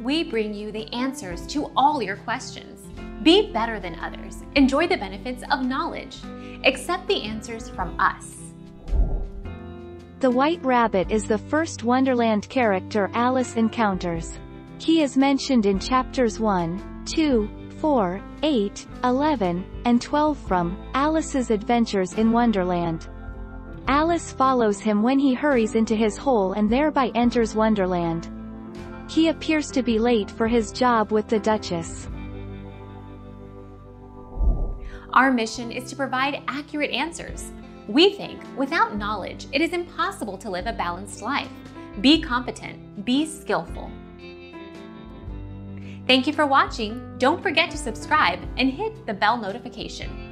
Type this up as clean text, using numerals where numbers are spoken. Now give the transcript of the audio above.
we bring you the answers to all your questions. Be better than others. Enjoy the benefits of knowledge. Accept the answers from us. The White Rabbit is the first Wonderland character Alice encounters. He is mentioned in chapters 1, 2, 4, 8, 11, and 12 from Alice's Adventures in Wonderland. Alice follows him when he hurries into his hole and thereby enters Wonderland. He appears to be late for his job with the Duchess. Our mission is to provide accurate answers. We think without knowledge, it is impossible to live a balanced life. Be competent, be skillful. Thank you for watching. Don't forget to subscribe and hit the bell notification.